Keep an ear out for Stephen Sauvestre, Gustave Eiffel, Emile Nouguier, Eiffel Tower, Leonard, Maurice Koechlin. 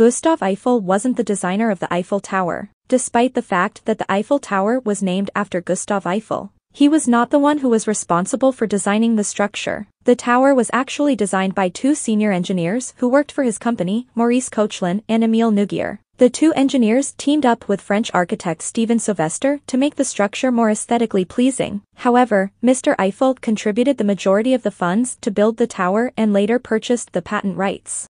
Gustave Eiffel wasn't the designer of the Eiffel Tower. Despite the fact that the Eiffel Tower was named after Gustave Eiffel, he was not the one who was responsible for designing the structure. The tower was actually designed by two senior engineers who worked for his company, Maurice Koechlin and Emile Nouguier. The two engineers teamed up with French architect Stephen Sauvestre to make the structure more aesthetically pleasing. However, Mr. Eiffel contributed the majority of the funds to build the tower and later purchased the patent rights.